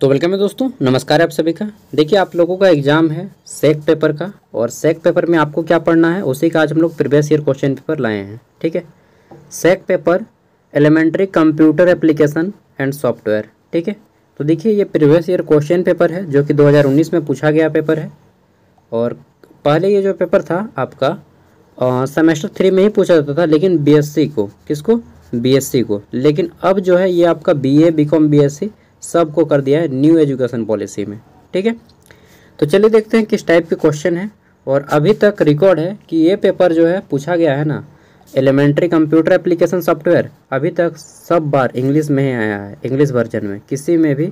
तो वेलकम है दोस्तों, नमस्कार आप सभी का। देखिए आप लोगों का एग्जाम है सेक पेपर का, और सेक पेपर में आपको क्या पढ़ना है उसी का आज हम लोग प्रीवियस ईयर क्वेश्चन पेपर लाए हैं। ठीक है, सेक paper elementary computer application and software. ठीक है, तो देखिए ये प्रीवियस ईयर क्वेश्चन पेपर है जो कि 2019 में पूछा गया पेपर है। और पहले ये जो पेपर था आपका सेमेस्टर 3 में ही पूछा जाता था, लेकिन बीएससी को, किसको, बीएससी को। लेकिन अब जो है ये आपका बीए, बीकॉम, बीएससी सबको कर दिया है न्यू एजुकेशन पॉलिसी में। ठीक है, तो चलिए देखते हैं किस टाइप के क्वेश्चन है। और अभी तक रिकॉर्ड है कि ये पेपर जो है पूछा गया है ना, एलिमेंट्री कंप्यूटर एप्लीकेशन सॉफ्टवेयर, अभी तक सब बार इंग्लिश में ही आया है, इंग्लिश वर्जन में, किसी में भी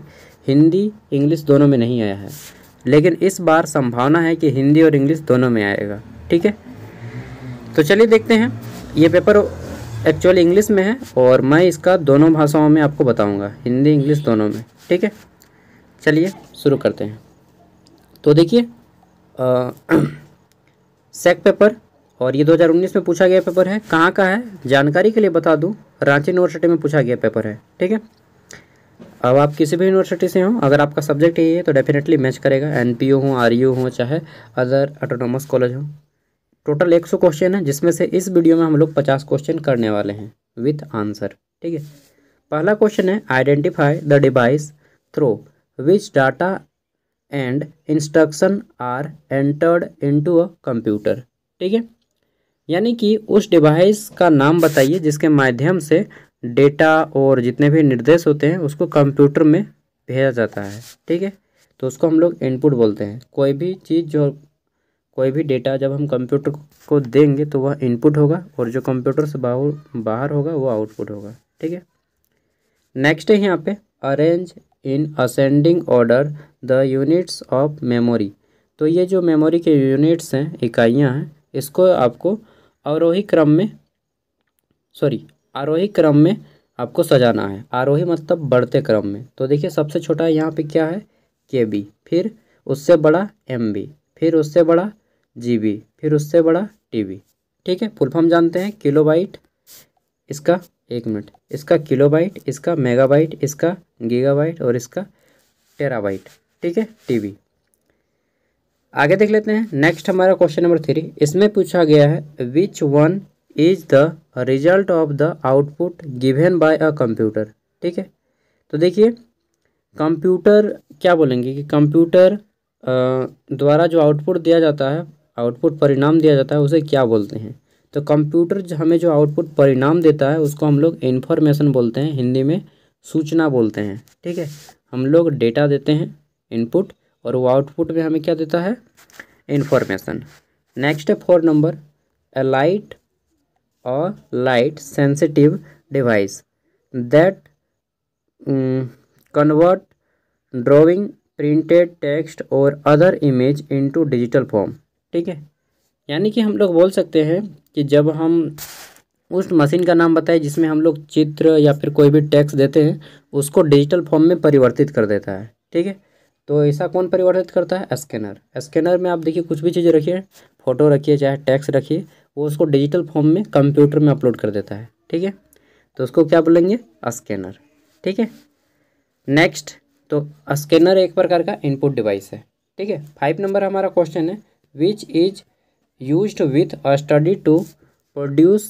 हिंदी इंग्लिश दोनों में नहीं आया है। लेकिन इस बार संभावना है कि हिंदी और इंग्लिश दोनों में आएगा। ठीक है, तो चलिए देखते हैं। ये पेपर एक्चुअली इंग्लिश में है और मैं इसका दोनों भाषाओं में आपको बताऊंगा, हिंदी इंग्लिश दोनों में। ठीक है, चलिए शुरू करते हैं। तो देखिए सेक पेपर, और ये 2019 में पूछा गया पेपर है। कहाँ का है जानकारी के लिए बता दूं, रांची यूनिवर्सिटी में पूछा गया पेपर है। ठीक है, अब आप किसी भी यूनिवर्सिटी से हो, अगर आपका सब्जेक्ट यही है तो डेफिनेटली मैच करेगा। NPO हो, RU हो, चाहे अदर ऑटोनोमस कॉलेज हो। टोटल 100 क्वेश्चन है, जिसमें से इस वीडियो में हम लोग 50 क्वेश्चन करने वाले हैं विथ आंसर। ठीक है, पहला क्वेश्चन है identify the device through which data and instruction are entered into a computer. ठीक है, यानी कि उस डिवाइस का नाम बताइए जिसके माध्यम से डेटा और जितने भी निर्देश होते हैं उसको कंप्यूटर में भेजा जाता है। ठीक है, तो उसको हम लोग इनपुट बोलते हैं। कोई भी चीज़, जो कोई भी डेटा जब हम कंप्यूटर को देंगे तो वह इनपुट होगा, और जो कंप्यूटर से बाहर होगा वो आउटपुट होगा। ठीक है, नेक्स्ट है यहाँ पे arrange in ascending order the units of memory. तो ये जो मेमोरी के यूनिट्स हैं, इकाइयाँ हैं, इसको आपको आरोही क्रम में आपको सजाना है। आरोही मतलब बढ़ते क्रम में। तो देखिए सबसे छोटा यहाँ पे क्या है, KB, फिर उससे बड़ा MB, फिर उससे बड़ा GB, फिर उससे बड़ा TB। ठीक है, फुल फॉर्म जानते हैं, किलोबाइट, इसका 1 मिनट, इसका किलोबाइट, इसका मेगाबाइट, इसका गीगाबाइट और इसका टेराबाइट। ठीक है, TB। आगे देख लेते हैं। नेक्स्ट हमारा क्वेश्चन नंबर 3, इसमें पूछा गया है which one is the result of the output given by a computer. ठीक है, तो देखिए कंप्यूटर, क्या बोलेंगे कि कंप्यूटर द्वारा जो आउटपुट दिया जाता है, आउटपुट परिणाम दिया जाता है, उसे क्या बोलते हैं। तो कंप्यूटर हमें जो आउटपुट परिणाम देता है उसको हम लोग इन्फॉर्मेशन बोलते हैं, हिंदी में सूचना बोलते हैं। ठीक है, हम लोग डेटा देते हैं इनपुट, और वो आउटपुट में हमें क्या देता है, इन्फॉर्मेशन। नेक्स्ट है 4 नंबर, अलाइट और light sensitive device that convert drawing printed text और other image into digital form. ठीक है, यानी कि हम लोग बोल सकते हैं कि जब हम उस मशीन का नाम बताएं जिसमें हम लोग चित्र या फिर कोई भी टेक्स्ट देते हैं उसको डिजिटल फॉर्म में परिवर्तित कर देता है। ठीक है, तो ऐसा कौन परिवर्तित करता है, स्कैनर। स्कैनर में आप देखिए कुछ भी चीज़ रखिए, फ़ोटो रखिए चाहे टेक्स्ट रखिए, वो उसको डिजिटल फॉर्म में कंप्यूटर में अपलोड कर देता है। ठीक है, तो उसको क्या बोलेंगे, स्कैनर। ठीक है, नेक्स्ट, तो स्कैनर एक प्रकार का इनपुट डिवाइस है। ठीक है, 5 नंबर हमारा क्वेश्चन है which is used with a study to produce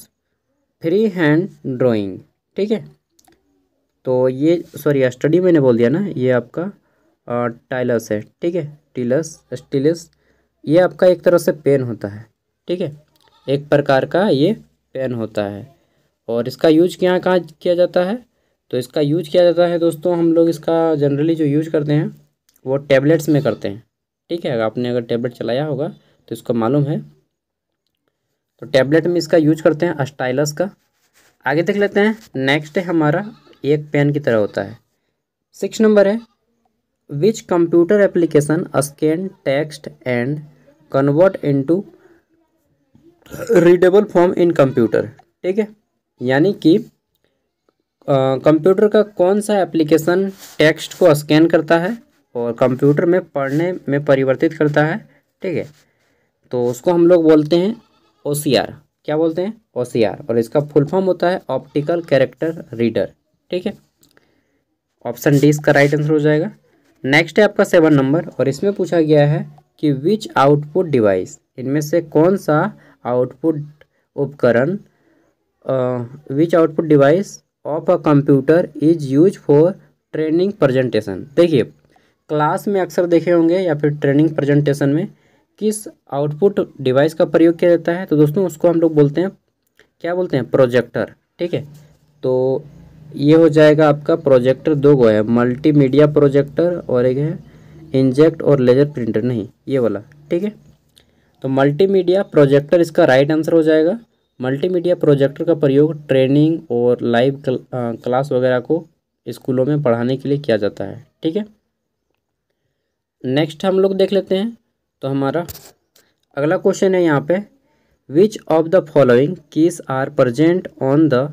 free hand drawing. ठीक है, तो ये स्टडी मैंने बोल दिया ना, ये आपका टाइलस है। ठीक है, स्टीलस, ये आपका एक तरह से पेन होता है। ठीक है, एक प्रकार का ये पेन होता है, और इसका यूज कहाँ किया जाता है, तो इसका यूज किया जाता है दोस्तों, हम लोग इसका जनरली जो यूज करते हैं वो टैबलेट्स में करते हैं। ठीक है, अगर आपने टैबलेट चलाया होगा तो इसको मालूम है, तो टैबलेट में इसका यूज करते हैं स्टाइलस का। आगे देख लेते हैं। नेक्स्ट है हमारा, एक पेन की तरह होता है। 6 नंबर है which computer application scan text and convert into readable form in computer. ठीक है, यानी कि कंप्यूटर का कौन सा एप्लीकेशन टेक्स्ट को स्कैन करता है और कंप्यूटर में पढ़ने में परिवर्तित करता है। ठीक है, तो उसको हम लोग बोलते हैं OCR। क्या बोलते हैं, OCR, और इसका फुल फॉर्म होता है ऑप्टिकल कैरेक्टर रीडर। ठीक है, ऑप्शन डी इसका राइट आंसर हो जाएगा। नेक्स्ट है आपका 7 नंबर और इसमें पूछा गया है कि विच आउटपुट डिवाइस, इनमें से कौन सा आउटपुट उपकरण which output device of a computer is use for training presentation. देखिए क्लास में अक्सर देखे होंगे या फिर ट्रेनिंग प्रेजेंटेशन में किस आउटपुट डिवाइस का प्रयोग किया जाता है, तो दोस्तों उसको हम लोग बोलते हैं, क्या बोलते हैं, प्रोजेक्टर। ठीक है, तो ये हो जाएगा आपका प्रोजेक्टर। दो गो है, मल्टीमीडिया प्रोजेक्टर और एक है इंजेक्ट और लेजर प्रिंटर, नहीं ये वाला। ठीक है, तो मल्टीमीडिया प्रोजेक्टर इसका राइट आंसर हो जाएगा। मल्टीमीडिया प्रोजेक्टर का प्रयोग ट्रेनिंग और लाइव क्लास वगैरह को स्कूलों में पढ़ाने के लिए किया जाता है। ठीक है, नेक्स्ट हम लोग देख लेते हैं। तो हमारा अगला क्वेश्चन है यहाँ पे, which of the following keys are present on the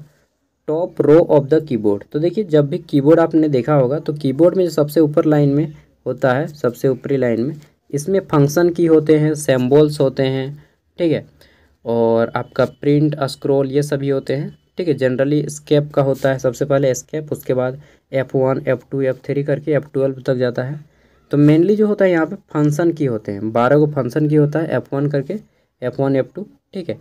top row of the keyboard. तो देखिए जब भी कीबोर्ड आपने देखा होगा तो कीबोर्ड में जो सबसे ऊपर लाइन में होता है, सबसे ऊपरी लाइन में, इसमें फंक्शन की होते हैं, सिम्बॉल्स होते हैं, ठीक है, और आपका प्रिंट स्क्रॉल ये सभी होते हैं। ठीक है, जनरली एस्केप का होता है सबसे पहले, एस्केप, उसके बाद F1 F2 F3 करके F12 तक जाता है। तो मेनली जो होता है यहाँ पे फंक्शन की होते हैं, 12 को फंक्शन की होता है, F1 करके F1 F2। ठीक है,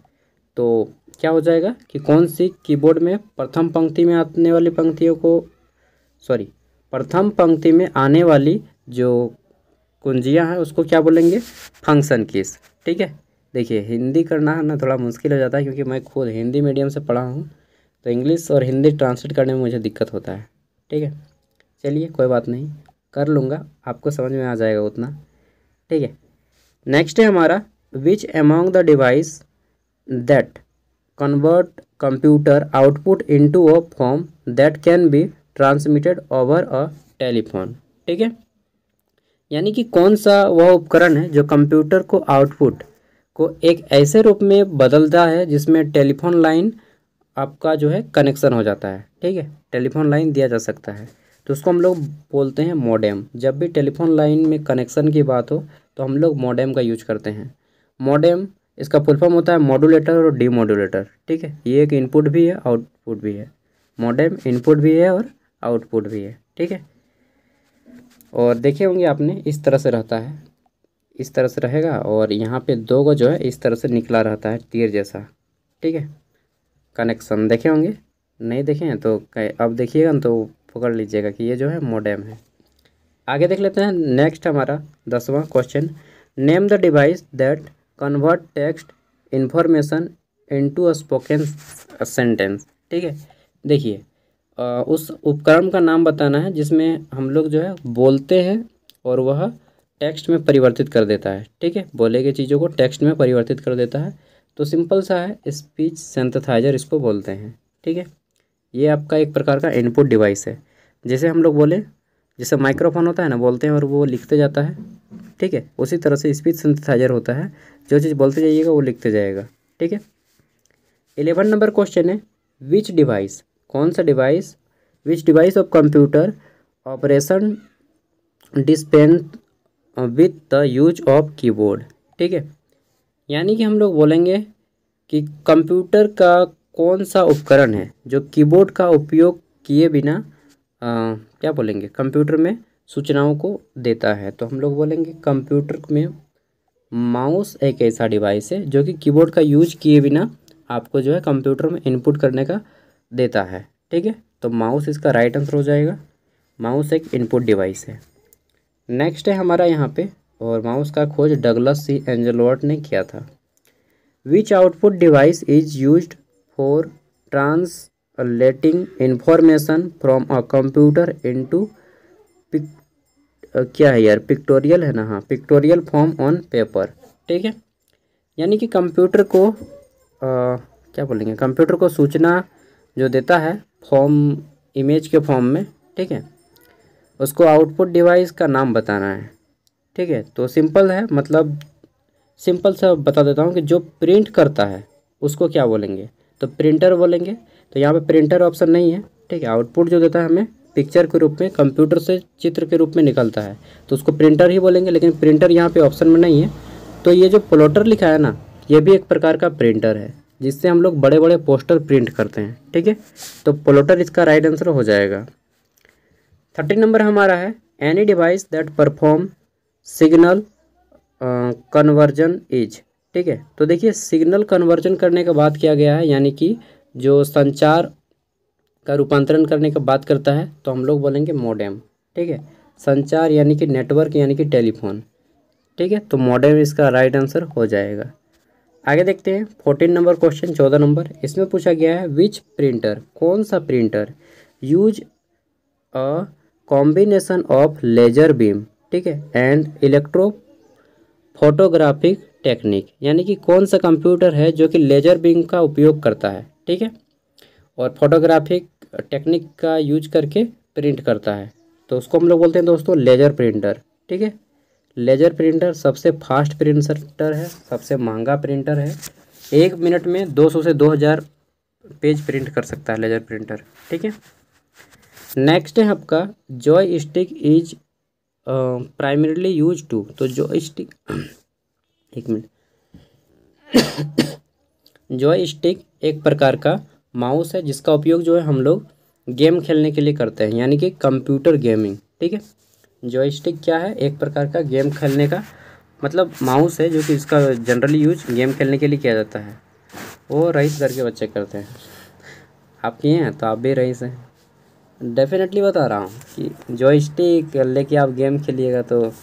तो क्या हो जाएगा कि कौन सी कीबोर्ड में प्रथम पंक्ति में आने वाली पंक्तियों को, सॉरी, प्रथम पंक्ति में आने वाली जो कुंजियाँ हैं उसको क्या बोलेंगे, फंक्शन कीज। ठीक है, देखिए हिंदी करना है ना थोड़ा मुश्किल हो जाता है क्योंकि मैं खुद हिंदी मीडियम से पढ़ा हूँ, तो इंग्लिश और हिंदी ट्रांसलेट करने में मुझे दिक्कत होता है। ठीक है, चलिए कोई बात नहीं, कर लूँगा, आपको समझ में आ जाएगा उतना। ठीक है, नेक्स्ट है हमारा, which among the device that convert computer output into a form that can be transmitted over a telephone. ठीक है, यानी कि कौन सा वह उपकरण है जो कंप्यूटर को आउटपुट को एक ऐसे रूप में बदलता है जिसमें टेलीफोन लाइन आपका जो है कनेक्शन हो जाता है। ठीक है, टेलीफोन लाइन दिया जा सकता है, तो उसको हम लोग बोलते हैं मोडेम। जब भी टेलीफोन लाइन में कनेक्शन की बात हो तो हम लोग मोडेम का यूज करते हैं। मोडेम, इसका फुल फॉर्म होता है मॉड्यूलेटर और डीमॉड्यूलेटर। ठीक है, ये एक इनपुट भी है आउटपुट भी है, मोडेम इनपुट भी है और आउटपुट भी है। ठीक है, और देखे होंगे आपने, इस तरह से रहता है, इस तरह से रहेगा और यहाँ पे दो को जो है इस तरह से निकला रहता है तीर जैसा। ठीक है, कनेक्शन देखे होंगे, नहीं देखे हैं तो अब देखिएगा तो पकड़ लीजिएगा कि ये जो है मोडेम है। आगे देख लेते हैं, नेक्स्ट हमारा 10वां question, name the device that convert text information into a spoken sentence. ठीक है, देखिए उस उपकरण का नाम बताना है जिसमें हम लोग जो है बोलते हैं और वह टेक्स्ट में परिवर्तित कर देता है। ठीक है, बोले गए चीज़ों को टेक्स्ट में परिवर्तित कर देता है, तो सिंपल सा है, स्पीच सिंथेसाइजर इसको बोलते हैं। ठीक है, ये आपका एक प्रकार का इनपुट डिवाइस है, जैसे हम लोग बोले, जैसे माइक्रोफोन होता है ना, बोलते हैं और वो लिखते जाता है। ठीक है, उसी तरह से स्पीच सिंथेसाइजर होता है, जो चीज़ बोलते जाइएगा वो लिखते जाएगा। ठीक है, 11 नंबर क्वेश्चन है, विच डिवाइस, कौन सा device, which device of computer operation dispense with the use of keyboard. ठीक है, यानी कि हम लोग बोलेंगे कि कंप्यूटर का कौन सा उपकरण है जो कीबोर्ड का उपयोग किए बिना क्या बोलेंगे, कंप्यूटर में सूचनाओं को देता है। तो हम लोग बोलेंगे कंप्यूटर में माउस एक ऐसा डिवाइस है जो कि कीबोर्ड का यूज किए बिना आपको जो है कंप्यूटर में इनपुट करने का देता है। ठीक है, तो माउस इसका राइट आंसर हो जाएगा। माउस एक इनपुट डिवाइस है। नेक्स्ट है हमारा यहाँ पे, और माउस का खोज डगलस सी एंजेलबार्ट ने किया था। Which output device is used for translating information from a computer into क्या है यार, पिक्टोरियल है ना, हाँ, पिक्टोरियल फॉर्म ऑन पेपर। ठीक है, यानी कि कंप्यूटर को क्या बोलेंगे, कंप्यूटर को सूचना जो देता है फॉर्म, इमेज के फॉर्म में। ठीक है, उसको आउटपुट डिवाइस का नाम बताना है। ठीक है, तो सिंपल है, मतलब सिंपल सा बता देता हूँ कि जो प्रिंट करता है उसको क्या बोलेंगे, तो प्रिंटर बोलेंगे। तो यहाँ पे प्रिंटर ऑप्शन नहीं है। ठीक है, आउटपुट जो देता है हमें पिक्चर के रूप में, कंप्यूटर से चित्र के रूप में निकलता है, तो उसको प्रिंटर ही बोलेंगे, लेकिन प्रिंटर यहाँ पे ऑप्शन में नहीं है। तो ये जो प्लॉटर लिखा है ना, ये भी एक प्रकार का प्रिंटर है जिससे हम लोग बड़े बड़े पोस्टर प्रिंट करते हैं। ठीक है, तो प्लॉटर इसका राइट आंसर हो जाएगा। 13 नंबर हमारा है, any device that perform signal conversion is, ठीक है। तो देखिए सिग्नल कन्वर्जन करने का बात किया गया है, यानी कि जो संचार का रूपांतरण करने का बात करता है तो हम लोग बोलेंगे मोडेम, ठीक है। संचार यानी कि नेटवर्क यानी कि टेलीफोन, ठीक है। तो मोडेम इसका राइट आंसर हो जाएगा। आगे देखते हैं 14 नंबर क्वेश्चन, 14 नंबर, इसमें पूछा गया है विच प्रिंटर, कौन सा printer use a combination of laser beam, ठीक है, एंड इलेक्ट्रो फोटोग्राफिक टेक्निक, यानी कि कौन सा कंप्यूटर है जो कि लेजर बीम का उपयोग करता है, ठीक है, और फोटोग्राफिक टेक्निक का यूज करके प्रिंट करता है, तो उसको हम लोग बोलते हैं दोस्तों लेजर प्रिंटर, ठीक है। लेजर प्रिंटर सबसे फास्ट प्रिंटर है, सबसे महंगा प्रिंटर है, 1 मिनट में 200 से 2000 पेज प्रिंट कर सकता है लेजर प्रिंटर, ठीक है। नेक्स्ट है आपका joystick is primarily use to, तो जॉय स्टिक, एक मिनट, जॉय स्टिक एक प्रकार का माउस है जिसका उपयोग जो है हम लोग गेम खेलने के लिए करते हैं, यानी कि कंप्यूटर गेमिंग, ठीक है। जॉयस्टिक क्या है, एक प्रकार का गेम खेलने का मतलब माउस है जो कि इसका जनरली यूज गेम खेलने के लिए किया जाता है। वो रईस करके बच्चे करते हैं, आप किए हैं तो आप भी रईस हैं, डेफिनेटली बता रहा हूँ कि जॉयस्टिक लेके आप गेम खेलिएगा तो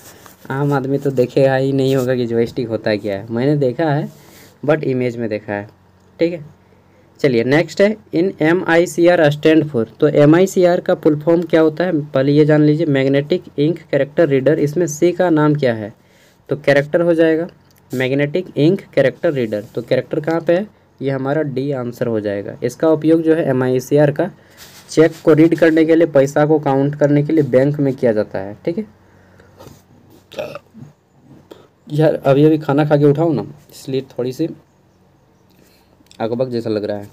आम आदमी तो देखेगा ही नहीं होगा कि जॉयस्टिक होता क्या है। मैंने देखा है बट इमेज में देखा है, ठीक है। चलिए नेक्स्ट है इन MICR स्टैंड फॉर, तो MICR का फुल फॉर्म क्या होता है पहले ये जान लीजिए, मैग्नेटिक इंक कैरेक्टर रीडर, इसमें C का नाम क्या है, तो कैरेक्टर हो जाएगा, मैग्नेटिक इंक कैरेक्टर रीडर, तो कैरेक्टर कहाँ पे है, ये हमारा D आंसर हो जाएगा। इसका उपयोग जो है MICR का चेक को रीड करने के लिए, पैसा को काउंट करने के लिए बैंक में किया जाता है, ठीक है। यार अभी अभी खाना खा के उठाऊँ ना, इसलिए थोड़ी सी अकबक जैसा लग रहा है,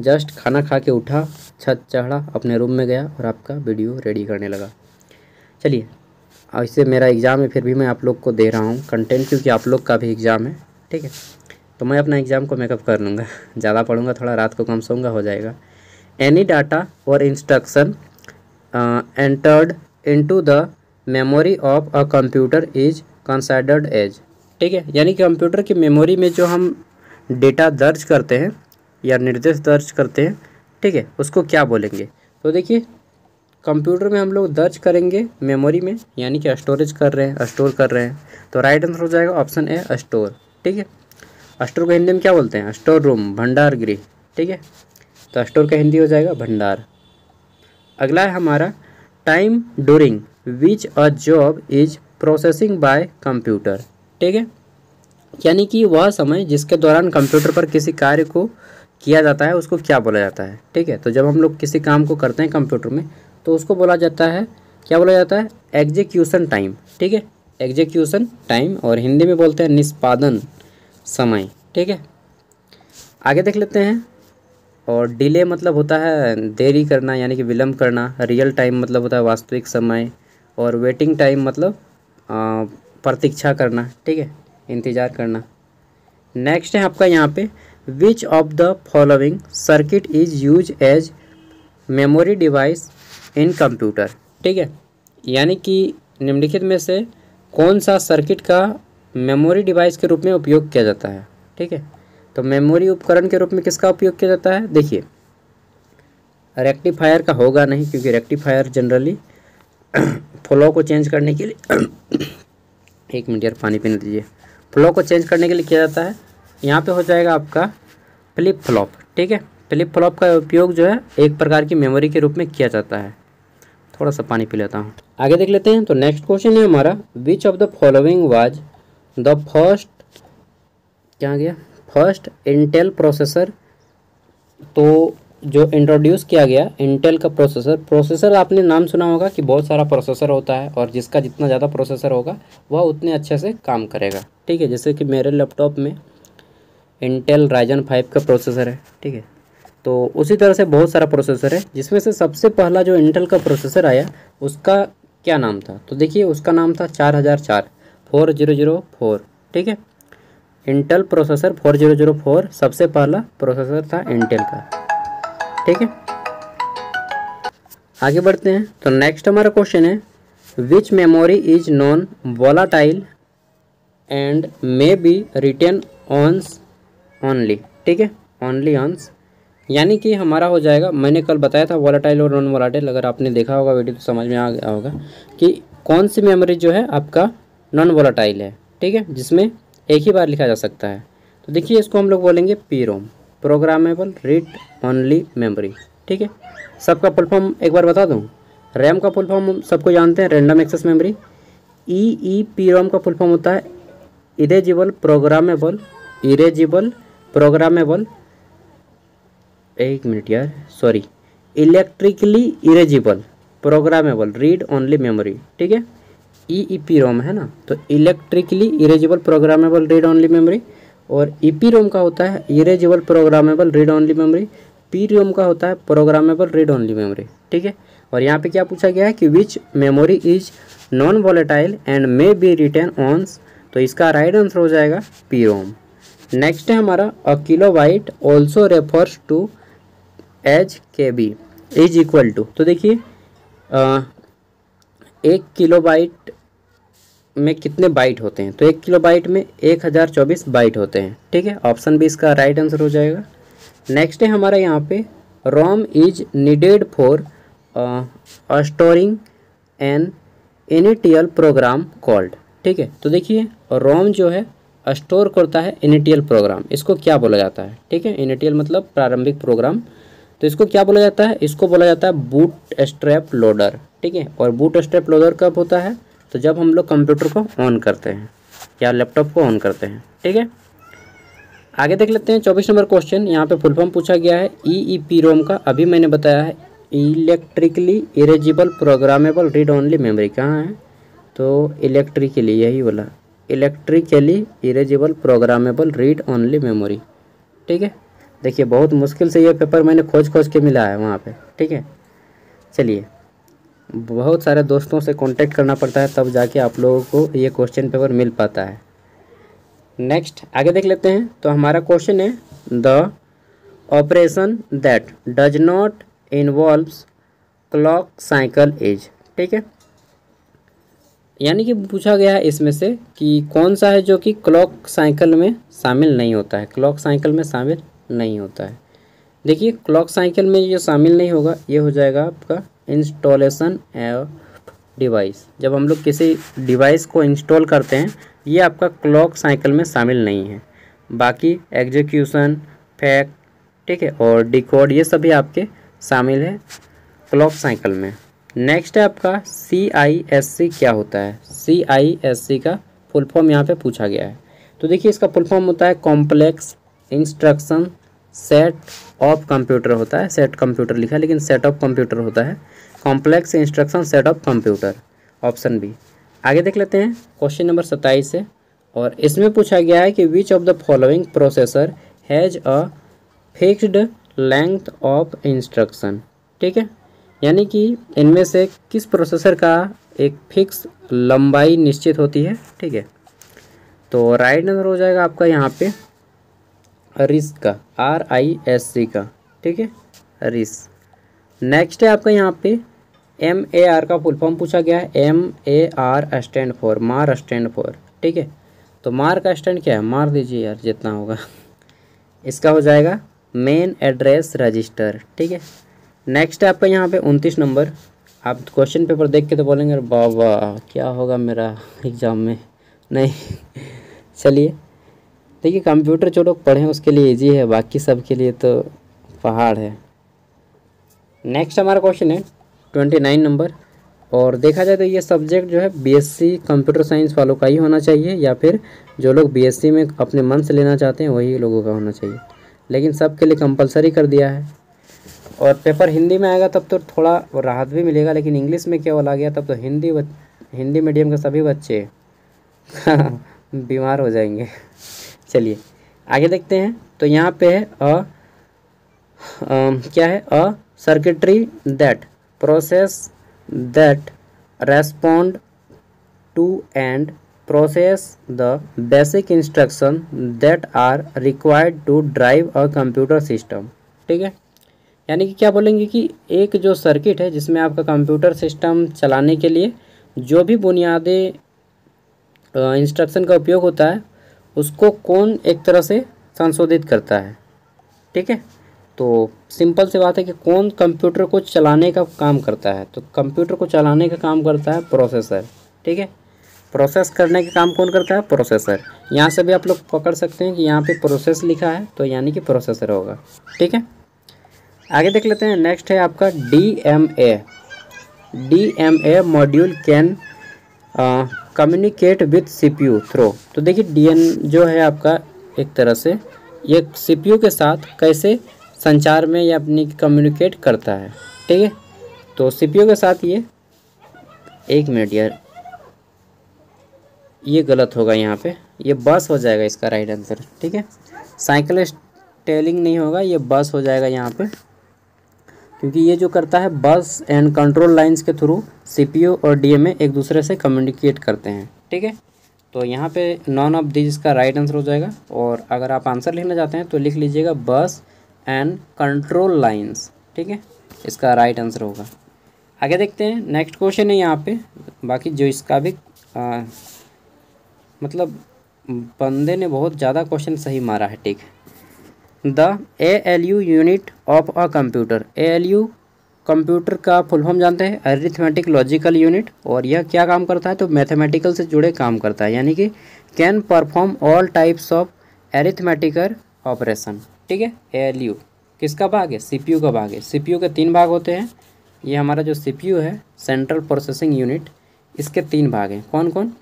जस्ट खाना खा के उठा, छत चढ़ा, अपने रूम में गया और आपका वीडियो रेडी करने लगा। चलिए और इससे मेरा एग्ज़ाम है फिर भी मैं आप लोग को दे रहा हूँ कंटेंट, क्योंकि आप लोग का भी एग्ज़ाम है, ठीक है। तो मैं अपना एग्ज़ाम को मेकअप कर लूँगा, ज़्यादा पढ़ूँगा थोड़ा, रात को कम सोऊंगा, हो जाएगा। एनी डाटा और instruction entered into the memory of a computer is considered as, ठीक है, यानी कंप्यूटर की मेमोरी में जो हम डेटा दर्ज करते हैं या निर्देश दर्ज करते हैं, ठीक है, उसको क्या बोलेंगे, तो देखिए कंप्यूटर में हम लोग दर्ज करेंगे मेमोरी में, यानी कि स्टोरेज कर रहे हैं, स्टोर कर रहे हैं, तो राइट आंसर हो जाएगा ऑप्शन ए स्टोर, ठीक है। स्टोर को हिंदी में क्या बोलते हैं, स्टोर रूम, भंडार गृह, ठीक है, तो स्टोर का हिंदी हो जाएगा भंडार। अगला है हमारा time during which a job is processing by computer, ठीक है, यानी कि वह समय जिसके दौरान कंप्यूटर पर किसी कार्य को किया जाता है उसको क्या बोला जाता है, ठीक है। तो जब हम लोग किसी काम को करते हैं कंप्यूटर में तो उसको बोला जाता है, क्या बोला जाता है, एग्जीक्यूशन टाइम, ठीक है, एग्जीक्यूशन टाइम, और हिंदी में बोलते हैं निष्पादन समय, ठीक है। आगे देख लेते हैं, और डिले मतलब होता है देरी करना यानी कि विलम्ब करना, रियल टाइम मतलब होता है वास्तविक समय, और वेटिंग टाइम मतलब प्रतीक्षा करना, ठीक है, इंतज़ार करना। नेक्स्ट है आपका यहाँ पे which of the following circuit is use as memory device in computer, ठीक है, यानी कि निम्नलिखित में से कौन सा सर्किट का मेमोरी डिवाइस के रूप में उपयोग किया जाता है, ठीक है। तो मेमोरी उपकरण के रूप में किसका उपयोग किया जाता है, देखिए रेक्टिफायर का होगा नहीं, क्योंकि रेक्टिफायर जनरली फ्लो को चेंज करने के लिए, एक मिनट यार पानी पीने दीजिए, फ्लो को चेंज करने के लिए किया जाता है। यहाँ पे हो जाएगा आपका फ्लिप फ्लॉप, ठीक है, फ्लिप फ्लॉप का उपयोग जो है एक प्रकार की मेमोरी के रूप में किया जाता है। थोड़ा सा पानी पी लेता हूँ। आगे देख लेते हैं, तो नेक्स्ट क्वेश्चन है हमारा which of the following was the first, क्या गया, फर्स्ट इंटेल प्रोसेसर, तो जो इंट्रोड्यूस किया गया इंटेल का प्रोसेसर, प्रोसेसर आपने नाम सुना होगा कि बहुत सारा प्रोसेसर होता है और जिसका जितना ज़्यादा प्रोसेसर होगा वह उतने अच्छे से काम करेगा, ठीक है। जैसे कि मेरे लैपटॉप में इंटेल राइजन 5 का प्रोसेसर है, ठीक है, तो उसी तरह से बहुत सारा प्रोसेसर है, जिसमें से सबसे पहला जो इंटेल का प्रोसेसर आया उसका क्या नाम था, तो देखिए उसका नाम था 4004, ठीक है। इंटेल प्रोसेसर 4004 सबसे पहला प्रोसेसर था इंटेल का, ठीक है। आगे बढ़ते हैं, तो नेक्स्ट हमारा क्वेश्चन है Which memory is non-volatile and may be written once only? ठीक है, only once, यानी कि हमारा हो जाएगा, मैंने कल बताया था वॉलेटाइल और नॉन वॉलेटाइल, अगर आपने देखा होगा वीडियो तो समझ में आ गया होगा कि कौन सी मेमोरी जो है आपका नॉन वॉलेटाइल है, ठीक है, जिसमें एक ही बार लिखा जा सकता है। तो देखिए इसको हम लोग बोलेंगे PROM, programmable read only memory, ठीक है। सबका फुल फॉर्म एक बार बता दूँ, रैम का फुल फॉर्म हम सबको जानते हैं, रैंडम एक्सेस मेमोरी। EEPROM का फुल फॉर्म होता है इरेजिबल प्रोग्रामेबल, एक मिनट यार, sorry, electrically erasable programmable read only memory, ठीक है, EEPROM है ना। तो electrically erasable programmable read only memory, और EPROM का होता है erasable programmable read only memory, PROM का होता है प्रोग्रामेबल रीड ओनली मेमोरी, ठीक है। और यहाँ पे क्या पूछा गया है कि which memory is non volatile and may be written once, तो इसका राइट आंसर हो जाएगा PROM। नेक्स्ट है हमारा a kilobyte also refers to as KB is equal to, तो देखिए 1 किलो बाइट में कितने बाइट होते हैं, तो 1 किलो बाइट में 1024 बाइट होते हैं, ठीक है, ऑप्शन बी इसका राइट आंसर हो जाएगा। नेक्स्ट है हमारा यहाँ पे ROM is needed for storing an initial program called, ठीक है। तो देखिए ROM जो है स्टोर करता है इनिटियल प्रोग्राम, इसको क्या बोला जाता है, ठीक है, इनिटियल मतलब प्रारंभिक प्रोग्राम, तो इसको क्या बोला जाता है, इसको बोला जाता है बूट स्ट्रैप लोडर, ठीक है। और बूट स्ट्रैप लोडर कब होता है, तो जब हम लोग कंप्यूटर को ऑन करते हैं या लैपटॉप को ऑन करते हैं, ठीक है। आगे देख लेते हैं 24 नंबर क्वेश्चन, यहाँ पे फुल फॉर्म पूछा गया है EEPROM का, अभी मैंने बताया है electrically erasable programmable read only memory, कहाँ है, तो इलेक्ट्रिकली, यही बोला, electrically erasable programmable read only memory, ठीक है। देखिए बहुत मुश्किल से ये पेपर मैंने खोज के मिला है वहाँ पे, ठीक है। चलिए बहुत सारे दोस्तों से कांटेक्ट करना पड़ता है तब जाके आप लोगों को ये क्वेश्चन पेपर मिल पाता है। नेक्स्ट आगे देख लेते हैं, तो हमारा क्वेश्चन है the operation that does not involves clock cycle is, ठीक है, यानी कि पूछा गया है इसमें से कि कौन सा है जो कि क्लॉक साइकिल में शामिल नहीं होता है, क्लॉक साइकिल में शामिल नहीं होता है। देखिए क्लॉक साइकिल में ये शामिल नहीं होगा, ये हो जाएगा आपका इंस्टॉलेशन ऑफ डिवाइस, जब हम लोग किसी डिवाइस को इंस्टॉल करते हैं ये आपका क्लॉक साइकिल में शामिल नहीं है। बाकी एग्जीक्यूशन, फैक्ट, ठीक है, और डिकोड, ये सभी आपके शामिल है क्लॉक साइकिल में। नेक्स्ट है आपका CISC क्या होता है, CISC का फुल फॉर्म यहाँ पे पूछा गया है, तो देखिए इसका फुल फॉर्म होता है complex instruction set of computer होता है, सेट कंप्यूटर लिखा है लेकिन सेट ऑफ कंप्यूटर होता है, complex instruction set of computer, option B. आगे देख लेते हैं क्वेश्चन नंबर 27 है, और इसमें पूछा गया है कि which of the following processor has a fixed length of instruction, ठीक है, यानी कि इनमें से किस प्रोसेसर का एक फिक्स लंबाई निश्चित होती है, ठीक है। तो राइट आंसर हो जाएगा आपका यहाँ पे रिस्क का, RISC का, ठीक है, रिस्क। नेक्स्ट है आपका यहाँ पे MAR का फुल फॉर्म पूछा गया है, MAR स्टैंड फॉर, मार स्टैंड फॉर, ठीक है। तो मार का स्टैंड क्या है, मार दीजिए यार जितना होगा, इसका हो जाएगा मेन एड्रेस रजिस्टर, ठीक है। नेक्स्ट है आपका यहाँ पे 29 नंबर, आप क्वेश्चन पेपर देख के तो बोलेंगे अरे बाबा क्या होगा मेरा एग्ज़ाम में, नहीं चलिए देखिए कंप्यूटर जो लोग पढ़ें उसके लिए ईजी है, बाकी सब के लिए तो पहाड़ है। नेक्स्ट हमारा क्वेश्चन है 29 नंबर, और देखा जाए तो ये सब्जेक्ट जो है BSc कंप्यूटर साइंस वालों का ही होना चाहिए, या फिर जो लोग BSc में अपने मन से लेना चाहते हैं वही लोगों का होना चाहिए, लेकिन सबके लिए कंपलसरी कर दिया है। और पेपर हिंदी में आएगा तब तो थोड़ा राहत भी मिलेगा, लेकिन इंग्लिश में केवल आ गया तब तो हिंदी मीडियम के सभी बच्चे बीमार हो जाएंगे। चलिए आगे देखते हैं, तो यहाँ पे है क्या है, a circuitry that process that respond to and process the basic instruction that are required to drive a computer system, ठीक है, यानी कि क्या बोलेंगे कि एक जो सर्किट है जिसमें आपका कंप्यूटर सिस्टम चलाने के लिए जो भी बुनियादी इंस्ट्रक्शन का उपयोग होता है उसको कौन एक तरह से संशोधित करता है, ठीक है। तो सिंपल सी बात है कि कौन कंप्यूटर को चलाने का काम करता है, तो कंप्यूटर को चलाने का काम करता है प्रोसेसर, ठीक है। प्रोसेस करने का काम कौन करता है? प्रोसेसर। यहाँ से भी आप लोग पकड़ सकते हैं कि यहाँ पे प्रोसेस लिखा है तो यानी कि प्रोसेसर होगा, ठीक है। आगे देख लेते हैं, नेक्स्ट है आपका DMA। DMA module can communicate with CPU through. तो देखिए DMA जो है आपका एक तरह से ये CPU के साथ कैसे संचार में ये अपनी कम्युनिकेट करता है, ठीक है। तो CPU के साथ ये, एक मिनट यार, ये गलत होगा, यहाँ पे ये बस हो जाएगा इसका राइट आंसर, ठीक है। साइकिल टेलिंग नहीं होगा, ये बस हो जाएगा यहाँ पे, क्योंकि ये जो करता है बस एंड कंट्रोल लाइंस के थ्रू CPU और DMA एक दूसरे से कम्युनिकेट करते हैं, ठीक है। तो यहाँ पे नॉन ऑफ दिस इसका राइट आंसर हो जाएगा। और अगर आप आंसर लिखना चाहते हैं तो लिख लीजिएगा बस एंड कंट्रोल लाइंस, ठीक है, इसका राइट आंसर होगा। आगे देखते हैं, नेक्स्ट क्वेश्चन है यहाँ पे, बाकी जो इसका भी मतलब बंदे ने बहुत ज़्यादा क्वेश्चन सही मारा है, ठीक है। The ALU unit of a computer. ALU computer का फुल फॉर्म जानते हैं, अरिथमेटिक लॉजिकल यूनिट। और यह क्या काम करता है? तो मैथमेटिकल से जुड़े काम करता है, यानी कि can perform all types of arithmetical operation, ठीक है। ALU किसका भाग है? CPU का भाग है। CPU के 3 भाग होते हैं। ये हमारा जो CPU है, सेंट्रल प्रोसेसिंग यूनिट, इसके 3 भाग हैं। कौन कौन?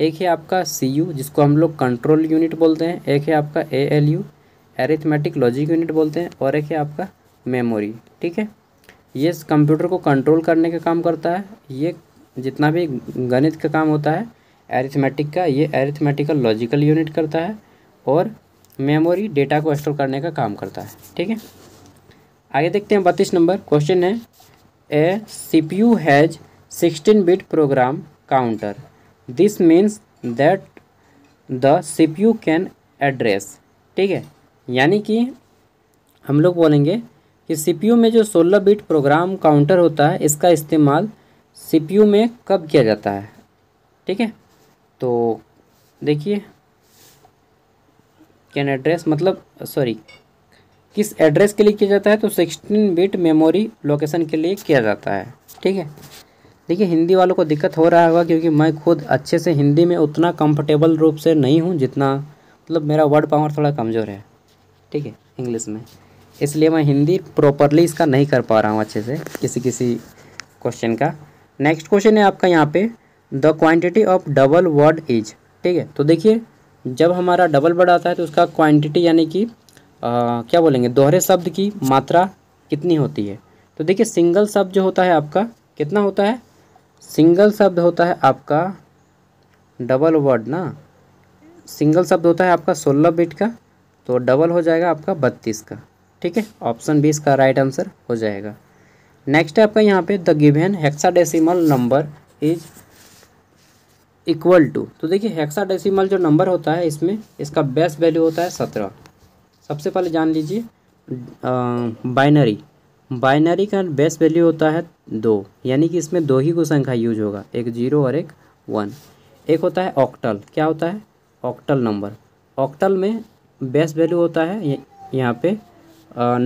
एक है आपका CU जिसको हम लोग कंट्रोल यूनिट बोलते हैं, एक है आपका ALU एरिथमेटिक लॉजिक यूनिट बोलते हैं, और एक है आपका मेमोरी, ठीक है। ये कंप्यूटर को कंट्रोल करने का काम करता है। ये जितना भी गणित का काम होता है एरिथमेटिक का, ये एरिथमेटिकल लॉजिकल यूनिट करता है। और मेमोरी डेटा को स्टोर करने का काम करता है, ठीक है। आगे देखते हैं, 32 नंबर क्वेश्चन है, ए CPU हैज़ 16-bit program counter, this means that the CPU can address, ठीक है। यानी कि हम लोग बोलेंगे कि CPU में जो 16-bit प्रोग्राम काउंटर होता है इसका इस्तेमाल CPU में कब किया जाता है, ठीक है। तो देखिए कैन एड्रेस मतलब सॉरी किस एड्रेस के लिए किया जाता है, तो 16-bit मेमोरी लोकेशन के लिए किया जाता है, ठीक है। देखिए हिंदी वालों को दिक्कत हो रहा होगा क्योंकि मैं खुद अच्छे से हिंदी में उतना कंफर्टेबल रूप से नहीं हूँ, जितना मतलब मेरा वर्ड पावर थोड़ा कमज़ोर है, ठीक है, इंग्लिश में, इसलिए मैं हिंदी प्रॉपरली इसका नहीं कर पा रहा हूँ अच्छे से किसी किसी क्वेश्चन का। नेक्स्ट क्वेश्चन है आपका यहाँ पे, the quantity of double word is, ठीक है। तो देखिए जब हमारा डबल वर्ड आता है तो उसका क्वांटिटी यानी कि क्या बोलेंगे, दोहरे शब्द की मात्रा कितनी होती है। तो देखिए सिंगल शब्द जो होता है आपका कितना होता है, सिंगल शब्द होता है आपका डबल वर्ड ना, सिंगल शब्द होता है आपका 16 बिट का, तो डबल हो जाएगा आपका 32 का, ठीक है। ऑप्शन बी इसका राइट आंसर हो जाएगा। नेक्स्ट है आपका यहाँ पे, the given hexadecimal number is equal to. तो देखिए हेक्साडेसिमल जो नंबर होता है इसमें इसका बेस वैल्यू होता है 17। सबसे पहले जान लीजिए बाइनरी, बाइनरी का बेस वैल्यू होता है 2, यानी कि इसमें 2 ही को संख्या यूज होगा, एक 0 और एक 1। एक होता है ऑक्टल, क्या होता है ऑक्टल नंबर, ऑक्टल में बेस वैल्यू होता है यहाँ पे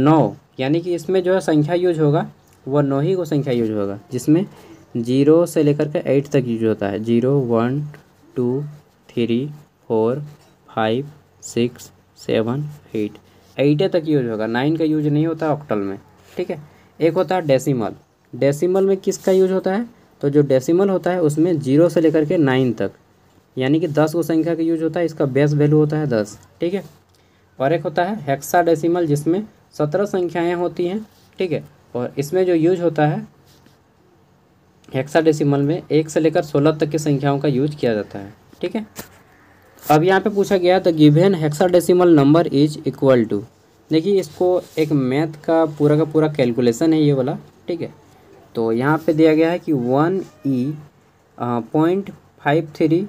9, यानी कि इसमें जो है संख्या यूज होगा वह 9 ही को संख्या यूज होगा, जिसमें 0 से लेकर के 8 तक यूज होता है, 0, 1, 2, 3, 4, 5, 6, 7, 8, 8 तक यूज होगा, 9 का यूज नहीं होता ऑक्टल में, ठीक है। एक होता है डेसिमल, डेसिमल में किसका यूज होता है, तो जो डेसिमल होता है उसमें 0 से लेकर के 9 तक यानी कि 10 को संख्या का यूज होता है, इसका बेस वैल्यू होता है 10, ठीक है। और एक होता है हेक्साडेसिमल जिसमें 17 संख्याएं होती हैं, ठीक है, और इसमें जो यूज होता है हेक्साडेसिमल में 1 से लेकर 16 तक की संख्याओं का यूज किया जाता है, ठीक है। अब यहाँ पे पूछा गया the given hexadecimal number is equal to. देखिए इसको एक मैथ का पूरा कैलकुलेशन है ये वाला, ठीक है। तो यहाँ पे दिया गया है कि 1E.53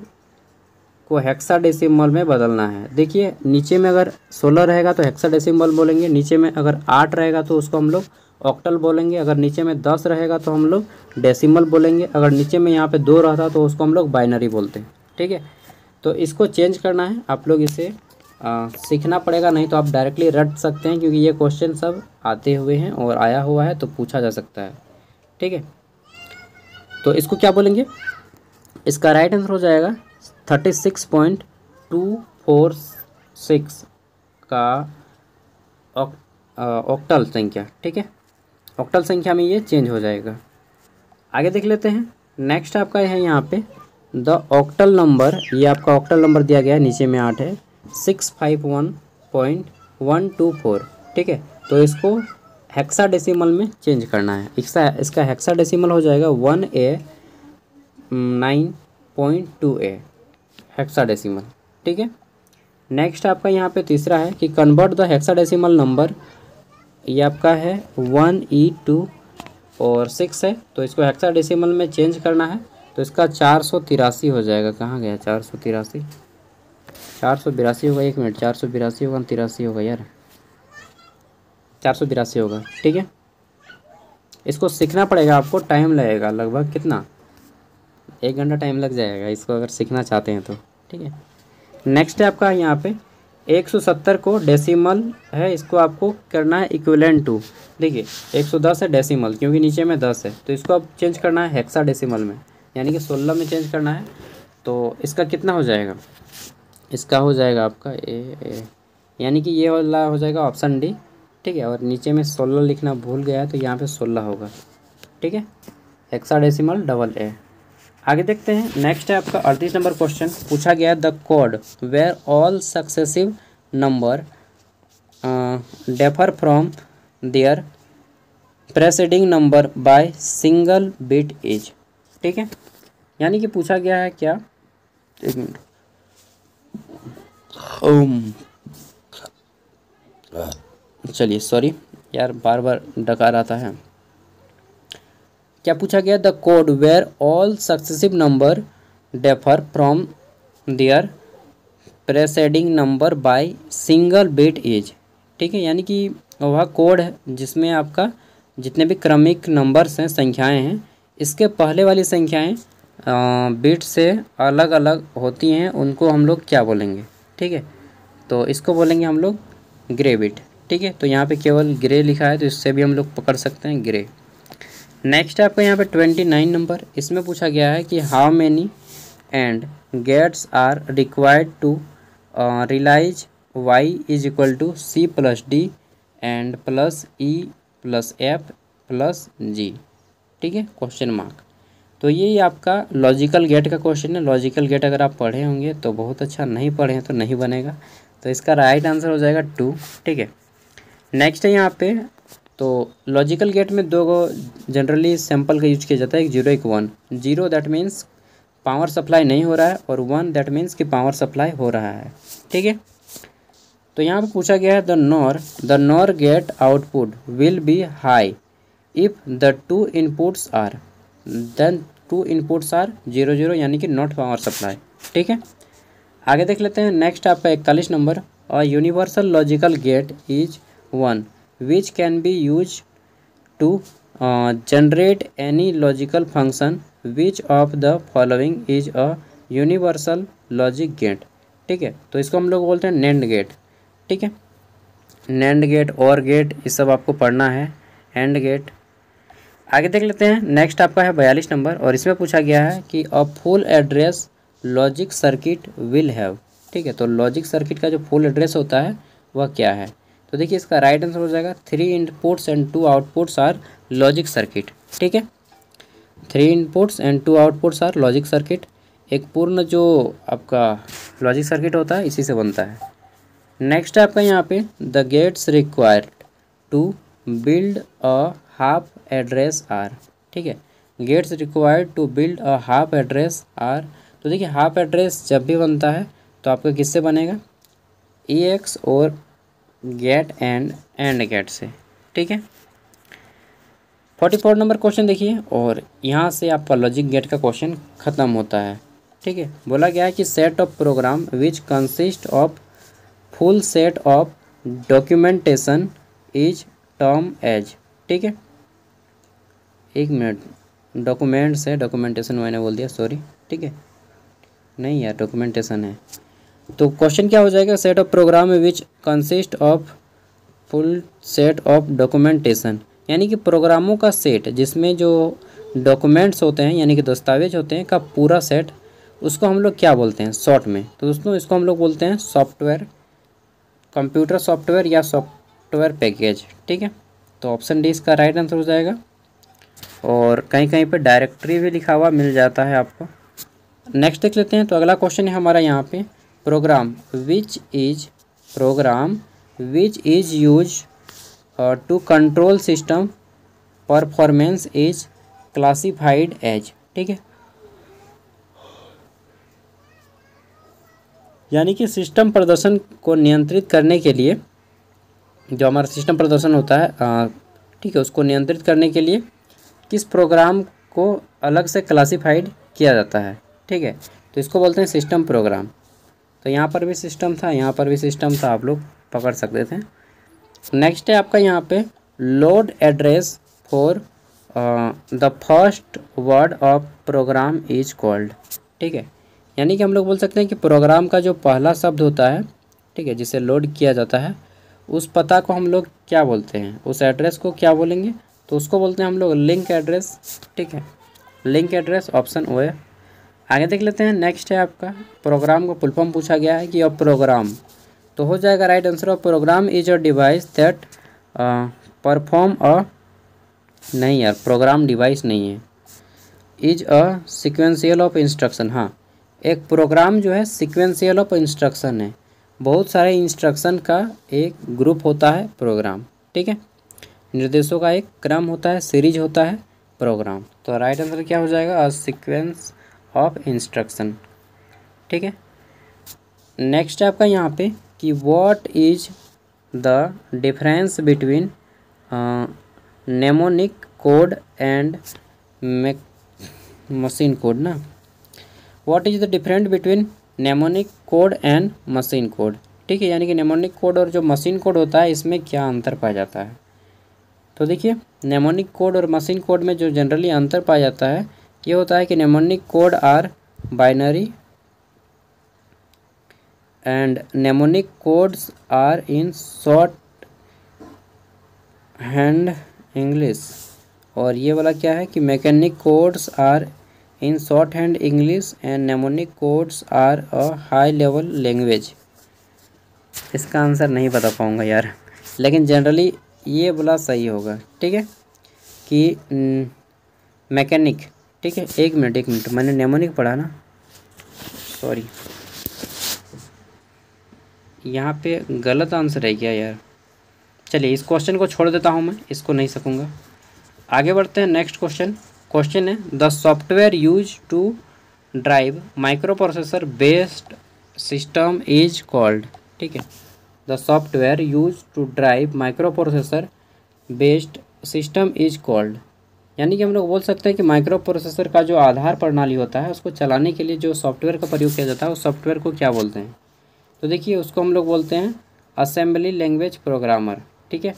को हेक्साडेसिमल में बदलना है। देखिए नीचे में अगर 16 रहेगा तो हेक्साडेसिमल बोलेंगे, नीचे में अगर 8 रहेगा तो उसको हम लोग ऑक्टल बोलेंगे, अगर नीचे में 10 रहेगा तो हम लोग डेसिमल बोलेंगे, अगर नीचे में यहाँ पे 2 रहता तो उसको हम लोग बाइनरी बोलते हैं। ठीक है, तो इसको चेंज करना है, आप लोग इसे सीखना पड़ेगा, नहीं तो आप डायरेक्टली रट सकते हैं क्योंकि ये क्वेश्चन सब आते हुए हैं और आया हुआ है तो पूछा जा सकता है। ठीक है, तो इसको क्या बोलेंगे, इसका राइट आंसर हो जाएगा 36.246 का ऑक्टल संख्या। ठीक है, ऑक्टल संख्या में ये चेंज हो जाएगा। आगे देख लेते हैं, नेक्स्ट आपका है यहाँ पे द ऑक्टल नंबर, ये आपका ऑक्टल नंबर दिया गया है, नीचे में 8 है, 651.124। ठीक है, तो इसको हेक्साडेसिमल में चेंज करना है, इसका हेक्साडेसिमल हो जाएगा 1A 9.2A हेक्साडेसिमल। ठीक है, नेक्स्ट आपका यहाँ पे तीसरा है कि कन्वर्ट द हेक्साडेसिमल नंबर, ये आपका है 1E2 और 6 है, तो इसको हेक्साडेसिमल में चेंज करना है, तो इसका 483 हो जाएगा। कहाँ गया 483, 482 होगा, एक मिनट, 482 होगा 83 होगा यार, 482 होगा। ठीक है, इसको सीखना पड़ेगा, आपको टाइम लगेगा, लगभग कितना 1 घंटा टाइम लग जाएगा इसको अगर सीखना चाहते हैं तो। ठीक है, नेक्स्ट है आपका यहाँ पे 170 को डेसिमल है, इसको आपको करना है इक्विवेलेंट टू, देखिए 110 है डेसिमल क्योंकि नीचे में 10 है, तो इसको अब चेंज करना है हेक्साडेसिमल में, यानी कि 16 में चेंज करना है, तो इसका कितना हो जाएगा, इसका हो जाएगा आपका ए, यानी कि ये वाला हो जाएगा ऑप्शन डी। ठीक है, और नीचे में 16 लिखना भूल गया तो यहाँ पे 16 होगा। ठीक है, हेक्साडेसिमल डबल ए। आगे देखते हैं, नेक्स्ट है आपका 38 नंबर क्वेश्चन, पूछा गया the code where all successive number differ from their preceding number by single bit each. ठीक है, यानी कि पूछा गया है क्या, एक मिनट, चलिए सॉरी यार, बार बार डकार आता है। क्या पूछा गया, the code where all successive number differ from their preceding number by single bit is. ठीक है, यानी कि वह कोड है जिसमें आपका जितने भी क्रमिक नंबर्स हैं, संख्याएं हैं, इसके पहले वाली संख्याएं बिट से अलग अलग होती हैं, उनको हम लोग क्या बोलेंगे। ठीक है, तो इसको बोलेंगे हम लोग ग्रे बिट। ठीक है, तो यहाँ पे केवल ग्रे लिखा है तो इससे भी हम लोग पकड़ सकते हैं ग्रे। नेक्स्ट है आपका यहाँ पे 29 नंबर, इसमें पूछा गया है कि how many and gates are required to realise Y = C + D + E + F + G। ठीक है, क्वेश्चन मार्क, तो ये आपका लॉजिकल गेट का क्वेश्चन है। लॉजिकल गेट अगर आप पढ़े होंगे तो बहुत अच्छा, नहीं पढ़े हैं तो नहीं बनेगा, तो इसका राइट आंसर हो जाएगा 2। ठीक है, नेक्स्ट है यहाँ पे, तो लॉजिकल गेट में 2 जनरली सैंपल का यूज किया जाता है, एक 0 एक 1। 0 दैट मीन्स पावर सप्लाई नहीं हो रहा है, और 1 दैट मीन्स कि पावर सप्लाई हो रहा है। ठीक है, तो यहाँ पे पूछा गया है the nor gate output will be high if the 2 inputs are, then 2 inputs are 0 0, यानी कि नॉट पावर सप्लाई। ठीक है, आगे देख लेते हैं, नेक्स्ट आपका 41 नंबर, और universal logical gate is 1 which can be used to generate any logical function, which of the following is a universal logic gate। ठीक है, तो इसको हम लोग बोलते हैं NAND gate। ठीक है, NAND gate, OR gate, ये सब आपको पढ़ना है, AND gate। आगे देख लेते हैं, नेक्स्ट आपका है 42 नंबर, और इसमें पूछा गया है कि a full address logic circuit will have। ठीक है, तो logic circuit का जो full address होता है वह क्या है, तो देखिए इसका राइट आंसर हो जाएगा 3 inputs and 2 outputs are logic circuit. ठीक है, 3 inputs and 2 outputs are logic circuit, एक पूर्ण जो आपका लॉजिक सर्किट होता है इसी से बनता है। नेक्स्ट है आपका यहाँ पे the gates required to build a half address are. ठीक है, gates required to build a half address are, तो देखिए हाफ एड्रेस जब भी बनता है तो आपका किससे बनेगा, EX और गेट एंड एंड गेट से। ठीक है, 44 नंबर क्वेश्चन देखिए, और यहाँ से आपका लॉजिक गेट का क्वेश्चन ख़त्म होता है। ठीक है, बोला गया है कि set of program which consist of full set of documentation is term as. ठीक है। एक मिनट, डॉक्यूमेंट्स है, डॉक्यूमेंटेशन मैंने बोल दिया, सॉरी। ठीक है, नहीं यार डॉक्यूमेंटेशन है। तो क्वेश्चन क्या हो जाएगा, set of program which consist of full set of documentation, यानी कि प्रोग्रामों का सेट जिसमें जो डॉक्यूमेंट्स होते हैं यानी कि दस्तावेज होते हैं का पूरा सेट, उसको हम लोग क्या बोलते हैं शॉर्ट में। तो दोस्तों इसको हम लोग बोलते हैं सॉफ्टवेयर, कंप्यूटर सॉफ्टवेयर या सॉफ्टवेयर पैकेज। ठीक है, तो ऑप्शन डी इसका राइट आंसर हो जाएगा। और कहीं कहीं पे डायरेक्टरी भी लिखा हुआ मिल जाता है आपको। नेक्स्ट देख लेते हैं। तो अगला क्वेश्चन है हमारा यहाँ पे, program which is use to control system performance is classified as. ठीक है, यानी कि सिस्टम प्रदर्शन को नियंत्रित करने के लिए, जो हमारा सिस्टम प्रदर्शन होता है, ठीक है, उसको नियंत्रित करने के लिए किस प्रोग्राम को अलग से क्लासिफाइड किया जाता है। ठीक है, तो इसको बोलते हैं सिस्टम प्रोग्राम। तो यहाँ पर भी सिस्टम था, यहाँ पर भी सिस्टम था, आप लोग पकड़ सकते थे। नेक्स्ट है आपका यहाँ पे load address for the first word of program is called. ठीक है, यानी कि हम लोग बोल सकते हैं कि प्रोग्राम का जो पहला शब्द होता है, ठीक है, जिसे लोड किया जाता है, उस पता को हम लोग क्या बोलते हैं, उस एड्रेस को क्या बोलेंगे, तो उसको बोलते हैं हम लोग लिंक एड्रेस। ठीक है, लिंक एड्रेस, ऑप्शन ओ है। आगे देख लेते हैं। नेक्स्ट है आपका प्रोग्राम का फुल फॉर्म पूछा गया है कि अब प्रोग्राम, तो हो जाएगा right answer of program is a device that perform a, नहीं यार प्रोग्राम डिवाइस नहीं है, is a sequential of instruction. हाँ, एक प्रोग्राम जो है सिक्वेंशियल ऑफ इंस्ट्रक्शन है, बहुत सारे इंस्ट्रक्शन का एक ग्रुप होता है प्रोग्राम। ठीक है, निर्देशों का एक क्रम होता है, सीरीज होता है प्रोग्राम। तो राइट आंसर क्या हो जाएगा, सीक्वेंस ऑफ इंस्ट्रक्शन। ठीक है, नेक्स्ट है आपका यहाँ पे कि what is the difference between mnemonic code and machine code ना, what is the difference between mnemonic code and machine code. ठीक है, यानी कि नेमोनिक कोड और जो मशीन कोड होता है, इसमें क्या अंतर पाया जाता है। तो देखिए, नेमोनिक कोड और मशीन कोड में जो जनरली अंतर पाया जाता है, ये होता है कि mnemonic code are binary and mnemonic codes are in short hand English, और ये वाला क्या है कि mechanic codes are in short hand English and mnemonic codes are a high level language. इसका आंसर नहीं बता पाऊँगा यार, लेकिन जनरली ये बोला सही होगा। ठीक है, कि मैकेनिक, ठीक है, एक मिनट मैंने नेमोनिक पढ़ा ना, सॉरी, यहाँ पे गलत आंसर है क्या यार। चलिए इस क्वेश्चन को छोड़ देता हूँ मैं, इसको नहीं सकूँगा। आगे बढ़ते हैं। नेक्स्ट क्वेश्चन है the software use to drive micro processor based system is called. ठीक है, the software use to drive micro processor based system is called, यानी कि हम लोग बोल सकते हैं कि माइक्रो प्रोसेसर का जो आधार प्रणाली होता है, उसको चलाने के लिए जो सॉफ्टवेयर का प्रयोग किया जाता है, उस सॉफ्टवेयर को क्या बोलते हैं। तो देखिए, उसको हम लोग बोलते हैं असेंबली लैंग्वेज प्रोग्रामर। ठीक है,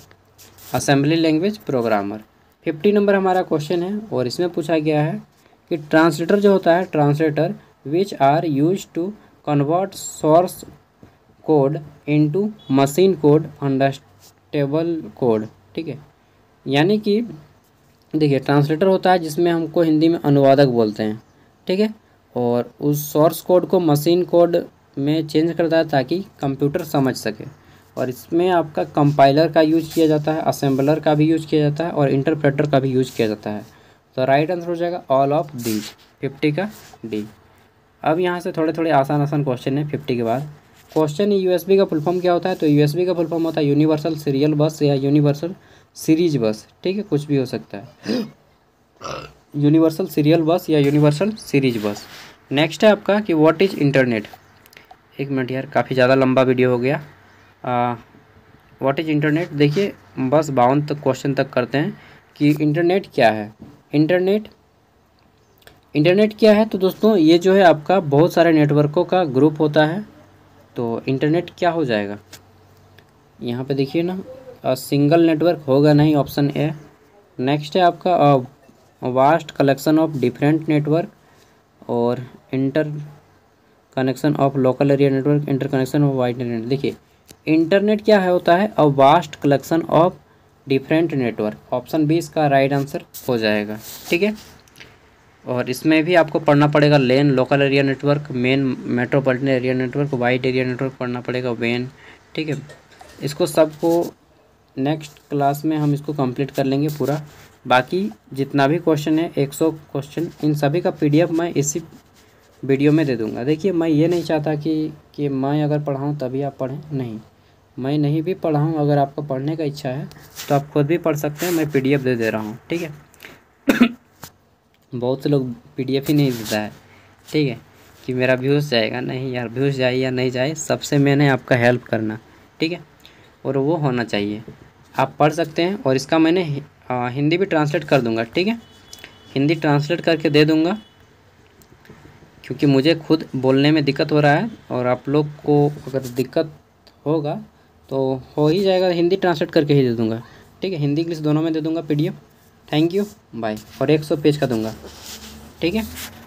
असेंबली लैंग्वेज प्रोग्रामर। 50 नंबर हमारा क्वेश्चन है, और इसमें पूछा गया है कि ट्रांसलेटर जो होता है, translator which are use to convert source code into machine code understandable code. ठीक है, यानी कि देखिए, ट्रांसलेटर होता है जिसमें हमको हिंदी में अनुवादक बोलते हैं। ठीक है, और उस सोर्स कोड को मशीन कोड में चेंज करता है ताकि कंप्यूटर समझ सके, और इसमें आपका कंपाइलर का यूज किया जाता है, असेंबलर का भी यूज किया जाता है, और इंटरप्रेटर का भी यूज किया जाता है। तो राइट आंसर हो जाएगा ऑल ऑफ डी, 50 का डी। अब यहाँ से थोड़े थोड़े आसान आसान क्वेश्चन है 50 के बाद। क्वेश्चन यूएसबी का फुल फॉर्म क्या होता है, तो यूएसबी का फुल फॉर्म होता है यूनिवर्सल सीरियल बस या यूनिवर्सल सीरीज बस। ठीक है, कुछ भी हो सकता है, यूनिवर्सल सीरियल बस या यूनिवर्सल सीरीज बस। नेक्स्ट है आपका कि व्हाट इज इंटरनेट। एक मिनट यार, काफ़ी ज़्यादा लंबा वीडियो हो गया। व्हाट इज इंटरनेट, देखिए बस 52 तक क्वेश्चन तक करते हैं कि इंटरनेट क्या है। इंटरनेट क्या है, तो दोस्तों ये जो है आपका बहुत सारे नेटवर्कों का ग्रुप होता है। तो इंटरनेट क्या हो जाएगा, यहाँ पे देखिए ना, सिंगल नेटवर्क होगा नहीं, ऑप्शन ए। नेक्स्ट है आपका vast collection of different network और inter connection of local area network, inter connection of wide network. देखिए इंटरनेट क्या है होता है, a vast collection of different network. Option B इसका राइट आंसर हो जाएगा, ठीक है। और इसमें भी आपको पढ़ना पड़ेगा LAN, local area network, MAN, metropolitan area network, wide area network पढ़ना पड़ेगा, वैन, ठीक है। इसको सबको नेक्स्ट क्लास में हम इसको कंप्लीट कर लेंगे पूरा। बाकी जितना भी क्वेश्चन है 100 क्वेश्चन, इन सभी का पीडीएफ मैं इसी वीडियो में दे दूंगा। देखिए मैं ये नहीं चाहता कि मैं अगर पढ़ाऊँ तभी आप पढ़ें, नहीं, मैं नहीं भी पढ़ाऊँ। अगर आपको पढ़ने का इच्छा है तो आप खुद भी पढ़ सकते हैं, मैं पीडीएफ दे रहा हूँ, ठीक है। बहुत से लोग पीडीएफ ही नहीं देता है, ठीक है, कि मेरा व्यूज़ जाएगा। नहीं यार, व्यूज़ जाए या नहीं जाए, सबसे मैंने आपका हेल्प करना, ठीक है, और वो होना चाहिए। आप पढ़ सकते हैं, और इसका मैंने हिंदी भी ट्रांसलेट कर दूंगा, ठीक है, हिंदी ट्रांसलेट करके दे दूंगा, क्योंकि मुझे खुद बोलने में दिक्कत हो रहा है। और आप लोग को अगर दिक्कत होगा तो हो ही जाएगा, हिंदी ट्रांसलेट करके ही दे दूंगा, ठीक है, हिंदी इंग्लिश दोनों में दे दूंगा पीडीएफ। Thank you, bye. और 100 पेज का दूंगा, ठीक है।